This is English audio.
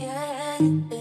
Yeah.